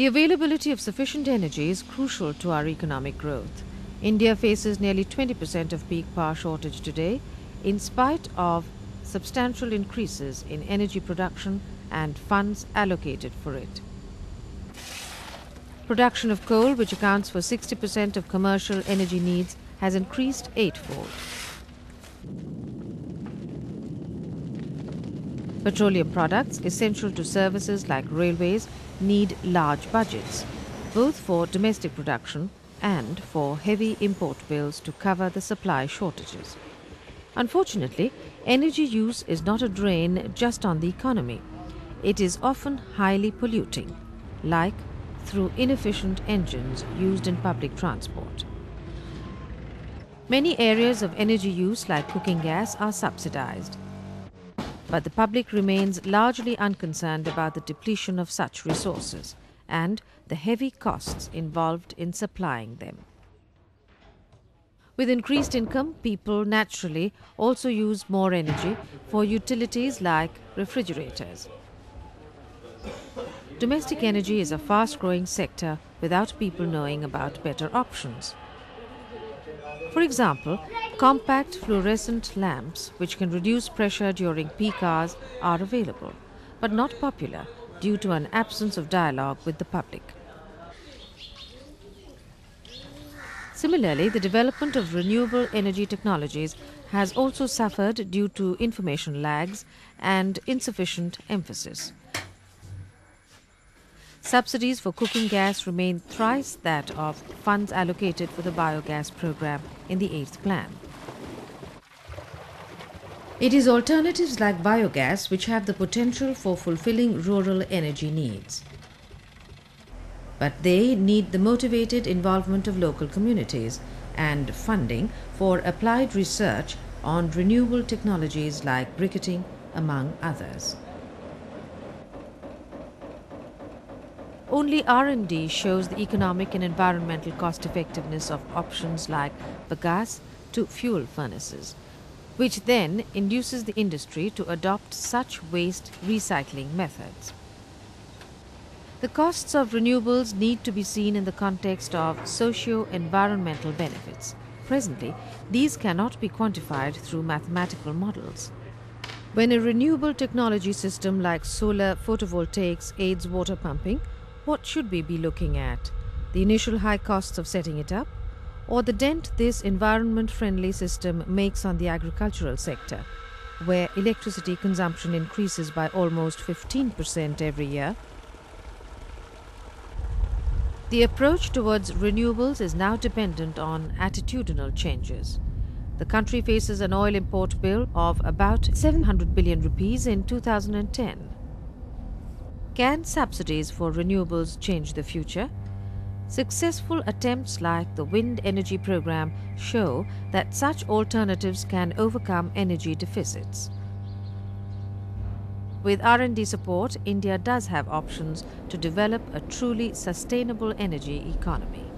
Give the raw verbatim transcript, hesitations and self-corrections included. The availability of sufficient energy is crucial to our economic growth. India faces nearly twenty percent of peak power shortage today, in spite of substantial increases in energy production and funds allocated for it. Production of coal, which accounts for sixty percent of commercial energy needs, has increased eightfold. Petroleum products, essential to services like railways, need large budgets, both for domestic production and for heavy import bills to cover the supply shortages. Unfortunately, energy use is not a drain just on the economy. It is often highly polluting, like through inefficient engines used in public transport. Many areas of energy use, like cooking gas, are subsidized. But the public remains largely unconcerned about the depletion of such resources and the heavy costs involved in supplying them. With increased income, people naturally also use more energy for utilities like refrigerators. Domestic energy is a fast-growing sector without people knowing about better options. For example, compact fluorescent lamps, which can reduce pressure during peak hours, are available, but not popular due to an absence of dialogue with the public. Similarly, the development of renewable energy technologies has also suffered due to information lags and insufficient emphasis. Subsidies for cooking gas remain thrice that of funds allocated for the biogas program in the eighth plan. It is alternatives like biogas which have the potential for fulfilling rural energy needs. But they need the motivated involvement of local communities and funding for applied research on renewable technologies like briquetting, among others. Only R and D shows the economic and environmental cost effectiveness of options like bagasse to fuel furnaces, which then induces the industry to adopt such waste recycling methods. The costs of renewables need to be seen in the context of socio-environmental benefits. Presently, these cannot be quantified through mathematical models. When a renewable technology system like solar photovoltaics aids water pumping, what should we be looking at? The initial high costs of setting it up, or the dent this environment-friendly system makes on the agricultural sector, where electricity consumption increases by almost fifteen percent every year? The approach towards renewables is now dependent on attitudinal changes. The country faces an oil import bill of about seven hundred billion rupees in two thousand ten. Can subsidies for renewables change the future? Successful attempts like the wind energy program show that such alternatives can overcome energy deficits. With R and D support, India does have options to develop a truly sustainable energy economy.